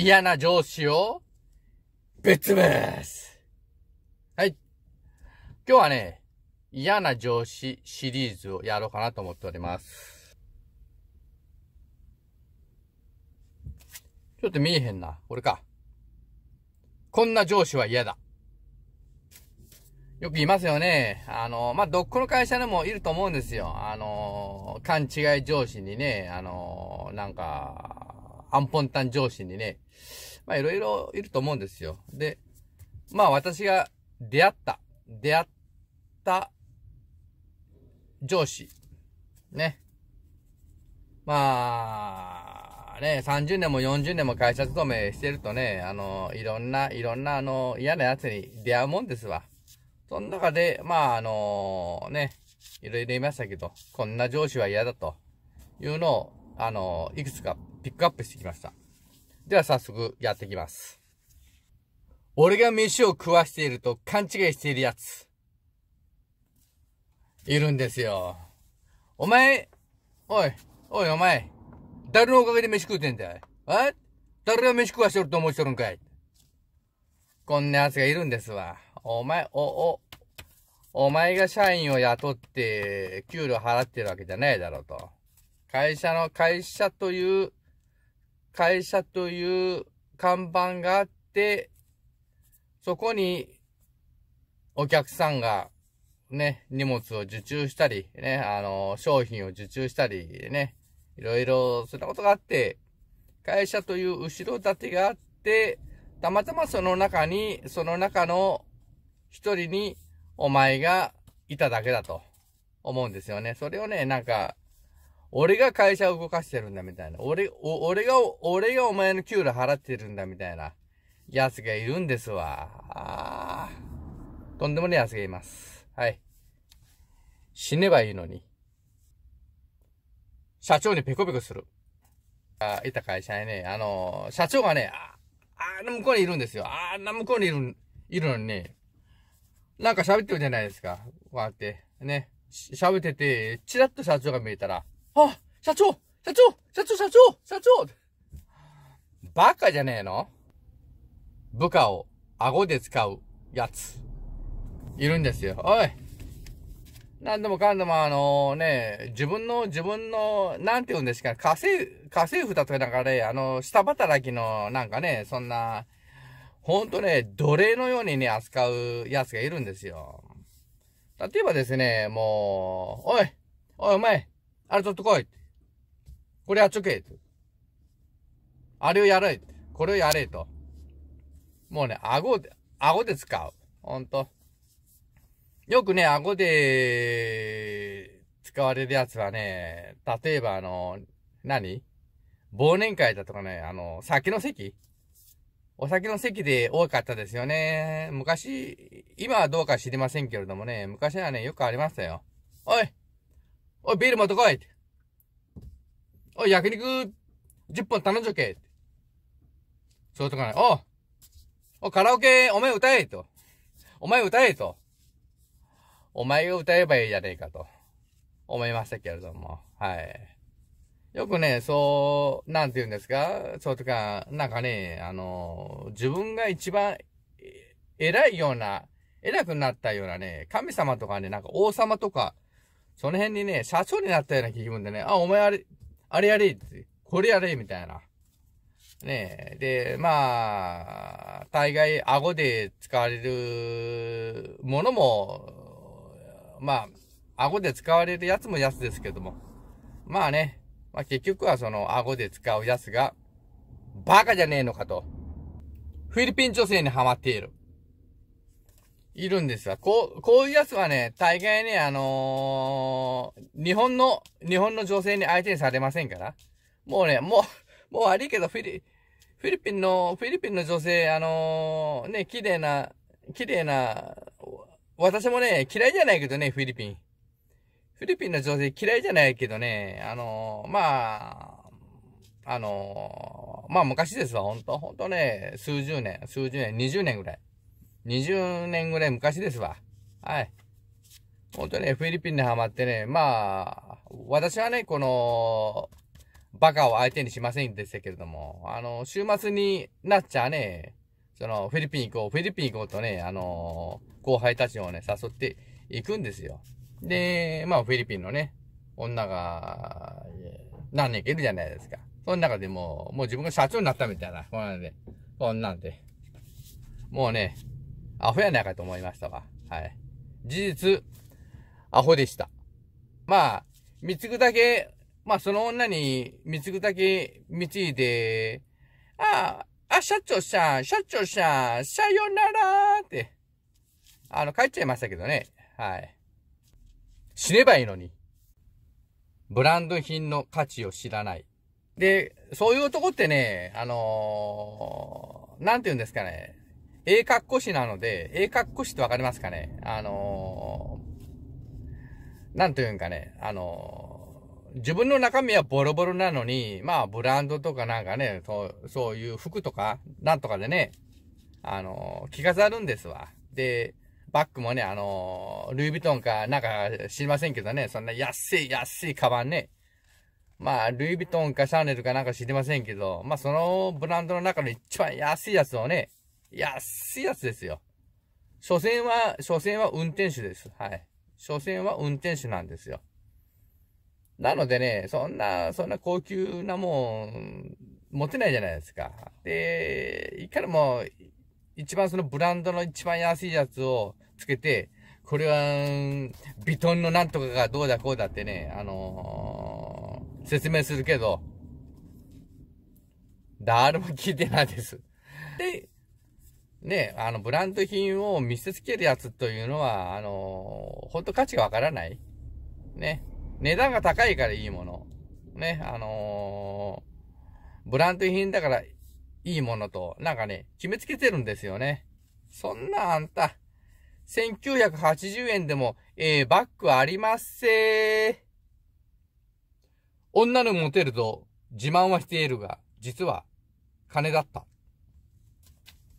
嫌な上司をぶっ潰す。はい。今日はね、嫌な上司シリーズをやろうかなと思っております。ちょっと見えへんな。これか。こんな上司は嫌だ。よく言いますよね。どっこの会社でもいると思うんですよ。勘違い上司にね、アンポンタン上司にね、いろいろいると思うんですよ。で、私が出会った上司。ね。30年も40年も会社勤めしてるとね、いろんな嫌な奴に出会うもんですわ。その中で、いろいろ言いましたけど、こんな上司は嫌だというのを、いくつかピックアップしてきました。では早速やっていきます。俺が飯を食わしていると勘違いしているやつ、いるんですよ。お前、誰のおかげで飯食うてんだい？誰が飯食わしてると思いしとるんかい？こんな奴がいるんですわ。お前が社員を雇って、給料払ってるわけじゃないだろうと。会社という看板があって、そこに、お客さんが、ね、荷物を受注したり、ね、商品を受注したり、ね、いろいろ、そんなことがあって、会社という後ろ盾があって、たまたまその中の一人にお前がいただけだと思うんですよね。それをね、俺が会社を動かしてるんだみたいな。俺がお前の給料払ってるんだみたいな奴がいるんですわ。とんでもねえ奴がいます。はい。死ねばいいのに。社長にペコペコする。いた会社にね、社長がね、向こうにいるんですよ。向こうにいるのにね、喋ってるじゃないですか。こうやって、ね、喋ってて、チラッと社長が見えたら、社長バカじゃねえの？部下を顎で使うやつ、いるんですよ。何でもかんでも自分の、なんて言うんですか、家政婦だとか下働きのそんな、ほんとね、奴隷のようにね、扱うやつがいるんですよ。例えばですね、お前、あれ取ってこい。これやっちょけ。あれをやれ。これをやれと。もうね、顎で使う。ほんと。よくね、顎で使われるやつはね、例えば忘年会だとかね、お酒の席で多かったですよね。昔、今はどうか知りませんけれどもね、昔はね、よくありましたよ。おい、ビール持ってこい。おい、焼肉10本頼んじゃけ。そうとかね、おい、カラオケ、お前歌えと。お前が歌えばいいじゃねえかと思いましたけれども。はい。よくね、なんて言うんですか？自分が一番偉くなったようなね、神様とかね、王様とか、その辺にね、社長になったような気分でね、お前あれやれって、これやれ、みたいな。ねえ。で、大概顎で使われるものも、顎で使われるやつもやつですけども。結局は顎で使うやつが、バカじゃねえのかと。フィリピン女性にハマっている。いるんですわ。こういうやつはね、大概ね、日本の女性に相手にされませんから。もう悪いけど、フィリピンの女性、綺麗な、私もね、嫌いじゃないけどね、フィリピン。フィリピンの女性嫌いじゃないけどね、昔ですわ、ほんとね、20年ぐらい昔ですわ。はい。ほんとね、フィリピンにハマってね、私はね、バカを相手にしませんでしたけれども、週末になっちゃね、フィリピン行こうとね、後輩たちをね、誘って行くんですよ。で、まあ、フィリピンのね、女が、何人かいるじゃないですか。その中でもう自分が社長になったみたいな、こんなんで。もうね、アホやないかと思いましたわ。はい。事実、アホでした。まあ、その女に貢ぐだけで、社長さん、さよならーって、帰っちゃいましたけどね。はい。死ねばいいのに。ブランド品の価値を知らない。で、そういう男ってね、なんて言うんですかね。英格好師なので、英格好師ってわかりますかね。なんて言うんかね。自分の中身はボロボロなのに、まあ、ブランドとかなんかね、そういう服とか、なんとかでね、着飾るんですわ。で、バッグもね、ルイ・ヴィトンかなんか知りませんけどね、そんな安いカバンね。まあ、ルイ・ヴィトンかシャネルかなんか知りませんけど、まあ、そのブランドの中の一番安いやつをね、安いやつですよ。所詮は運転手です。はい。所詮は運転手なんですよ。なのでね、そんな高級なもん、持てないじゃないですか。で、いかにも、一番そのブランドの一番安いやつをつけて、これは、ヴィトンのなんとかがどうだこうだってね、説明するけど、誰も聞いてないです。で、ね、ブランド品を見せつけるやつというのは、ほんと価値がわからない。ね。値段が高いからいいもの。ね、ブランド品だからいいものと、なんかね、決めつけてるんですよね。そんなあんた、1980円でも、バッグありまっせー。女のモテると自慢はしているが、実は金だった。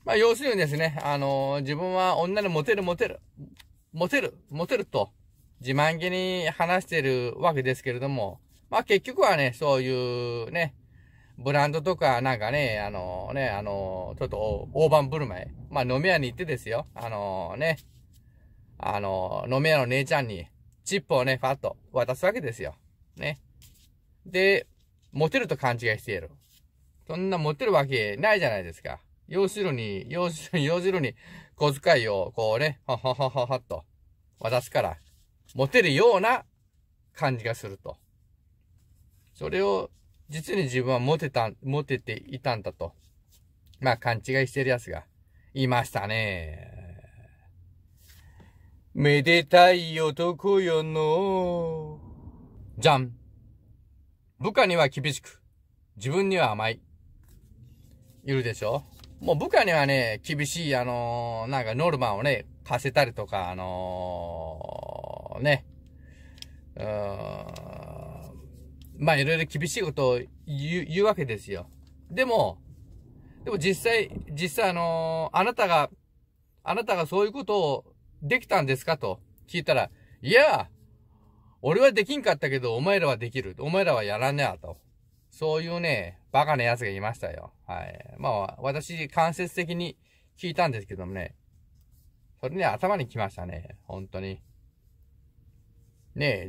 まあ、要するにですね、自分は女のモテると、自慢げに話してるわけですけれども、まあ結局はね、そういうね、ブランドとかなんかね、ちょっと大盤振る舞い。まあ飲み屋に行ってですよ。飲み屋の姉ちゃんにチップをね、ファッと渡すわけですよ。ね。で、モテると勘違いしている。そんなモテるわけないじゃないですか。要するに、小遣いをこうね、はっと渡すから。モテるような感じがすると。それを、実に自分はモテていたんだと。まあ、勘違いしてる奴が、いましたね。めでたい男よの。じゃん。部下には厳しく、自分には甘い。いるでしょ？もう部下にはね、厳しい、なんかノルマをね、課せたりとか、まあいろいろ厳しいことを言うわけですよ。でも実際あなたがそういうことをできたんですかと聞いたら、いや、俺はできんかったけど、お前らはできる。お前らはやらねえと。そういうね、バカな奴がいましたよ。はい。まあ私、間接的に聞いたんですけどもね。それね、頭にきましたね。本当に。ねえ、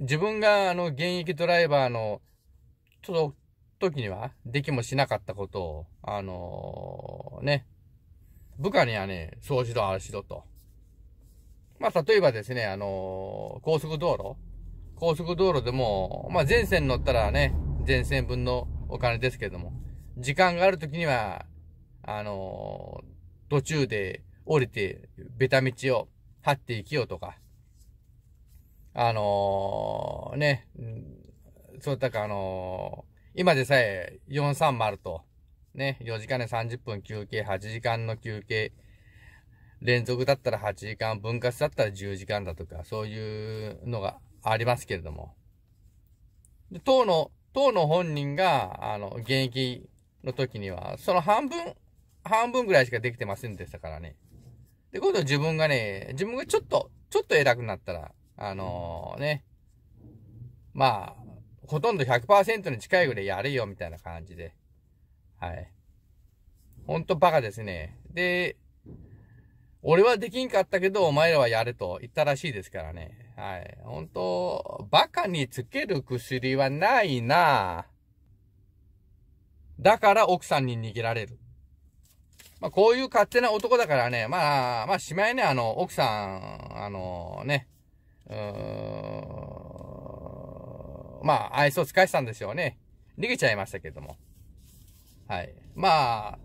自分が現役ドライバーの、時には、できもしなかったことを、部下にはね、そうしろ、ああしろと。まあ、例えばですね、高速道路でも、まあ、全線乗ったらね、全線分のお金ですけども、時間がある時には、途中で降りて、ベタ道を張っていきようとか、そうだか今でさえ430と、ね、4時間で30分休憩、8時間の休憩、連続だったら8時間、分割だったら10時間だとか、そういうのがありますけれども。で、当の本人が、現役の時には、その半分ぐらいしかできてませんでしたからね。で、今度自分がちょっと偉くなったら、まあ、ほとんど 100% に近いぐらいやれよ、みたいな感じで。はい。ほんとバカですね。で、俺はできんかったけど、お前らはやれと言ったらしいですからね。はい。ほんと、バカにつける薬はないな。だから奥さんに逃げられる。まあ、こういう勝手な男だからね、まあ、しまいね、奥さん、ね、まあ、愛想使いしたんですよね。逃げちゃいましたけども。はい。まあ、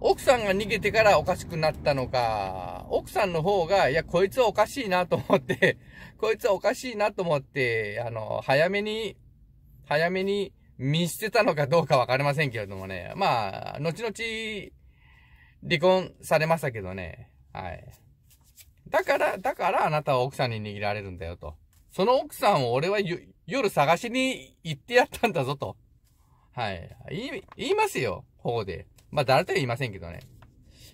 奥さんが逃げてからおかしくなったのか、奥さんの方が、いや、こいつはおかしいなと思って、早めに見捨てたのかどうかわかりませんけれどもね。まあ、後々、離婚されましたけどね。はい。だからあなたは奥さんに逃げられるんだよと。その奥さんを俺は夜探しに行ってやったんだぞと。はい。言いますよ、ここで。まあ、誰とは言いませんけどね。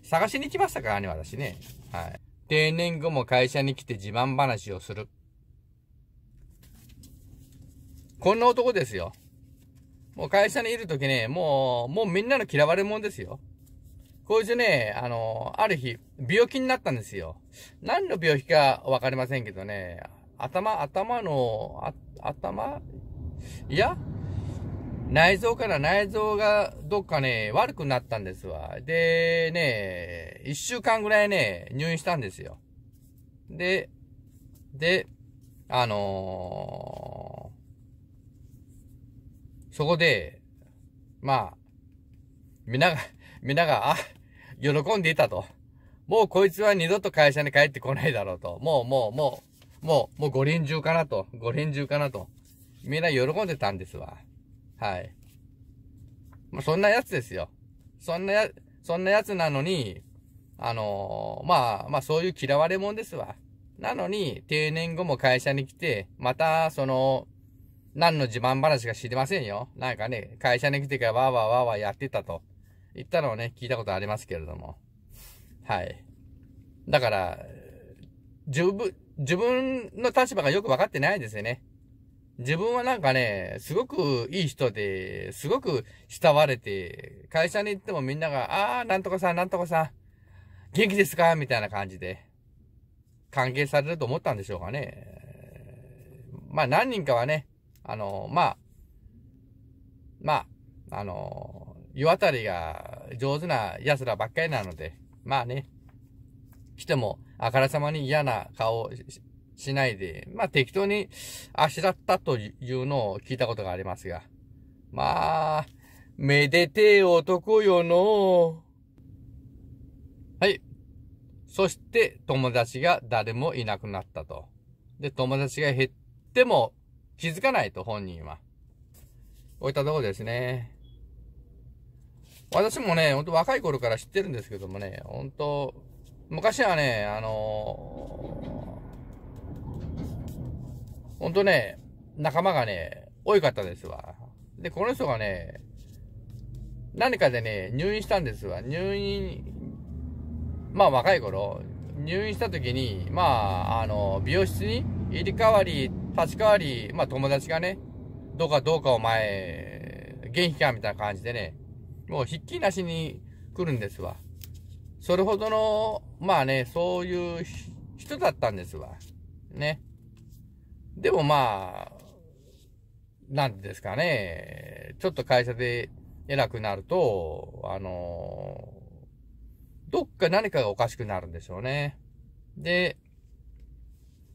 探しに来ましたからね、私ね。はい。定年後も会社に来て自慢話をする。こんな男ですよ。もう会社にいるときね、もうみんなの嫌われ者ですよ。こいつね、ある日、病気になったんですよ。何の病気かわかりませんけどね。頭の、いや、内臓がどっかね、悪くなったんですわ。で、ね、1週間ぐらいね、入院したんですよ。で、そこで、まあ、みんなが、あ、喜んでいたと。もうこいつは二度と会社に帰ってこないだろうと。もう五輪中かなと。みんな喜んでたんですわ。はい。まあ、そんなやつですよ。そんなやつなのに、まあ、そういう嫌われ者ですわ。なのに、定年後も会社に来て、また、何の自慢話か知りませんよ。なんかね、会社に来てからわーわーやってたと。言ったのをね、聞いたことありますけれども。はい。だから、自分の立場がよく分かってないですよね。自分はなんかね、すごくいい人で、すごく慕われて、会社に行ってもみんなが、あー、なんとかさん、元気ですかみたいな感じで、歓迎されると思ったんでしょうかね。まあ、何人かはね、世当たりが上手な奴らばっかりなので、まあね、来てもあからさまに嫌な顔をしないで、まあ適当にあしらったというのを聞いたことがありますが、まあ、めでてえ男よの。はい。そして友達が誰もいなくなったと。で、友達が減っても気づかないと本人は。こういったところですね。私もね、ほんと若い頃から知ってるんですけどもね、ほんと、昔はね、ほんとね、仲間がね、多かったですわ。で、この人がね、何かでね、入院したんですわ。まあ若い頃、入院した時に、まあ、美容室に入れ替わり、立ち替わり、まあ友達がね、どうかお前、元気かみたいな感じでね、もうひっきりなしに来るんですわ。それほどの、まあね、そういう人だったんですわ。ね。でもまあ、なんですかね。ちょっと会社で偉くなると、どっか何かがおかしくなるんでしょうね。で、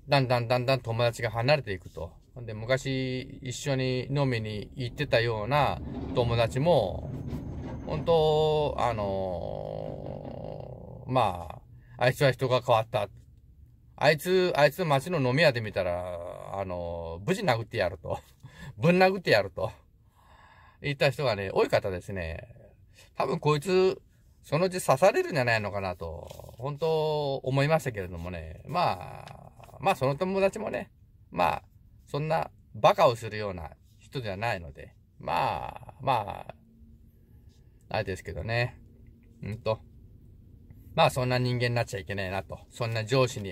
だんだん友達が離れていくと。で、昔一緒に飲みに行ってたような友達も、本当、まあ、あいつは人が変わった。あいつ街の飲み屋で見たら、ぶん殴ってやると。言った人がね、多い方ですね。多分こいつ、そのうち刺されるんじゃないのかなと、本当、思いましたけれどもね。まあ、その友達もね、まあ、そんな、バカをするような人ではないので、まあ、あれですけどね。まあそんな人間になっちゃいけないなと。そんな上司という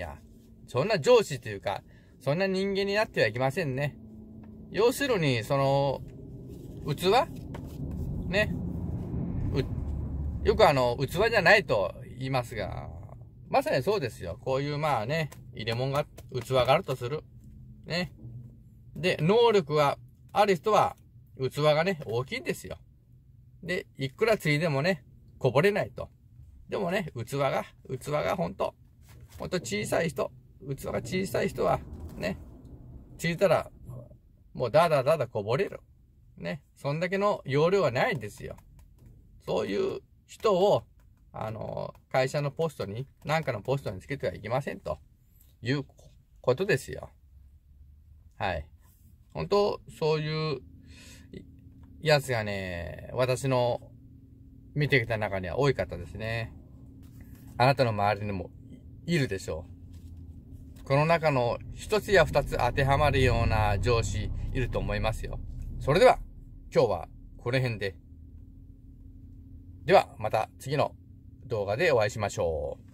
か、そんな人間になってはいけませんね。要するに、その、器ね。よく器じゃないと言いますが、まさにそうですよ。こういう、まあね、入れ物が、器があるとする。ね。で、能力は、ある人は、器がね、大きいんですよ。で、いくらついでもね、こぼれないと。でもね、器がほんと器が小さい人は、ね、ついたら、もうだだこぼれる。ね、そんだけの容量はないんですよ。そういう人を、会社のポストに、なんかのポストにつけてはいけませんということですよ。はい。本当そういうやつがね、私の見てきた中には多い方ですね。あなたの周りにもいるでしょう。この中の一つや二つ当てはまるような上司いると思いますよ。それでは、今日はこの辺で。では、また次の動画でお会いしましょう。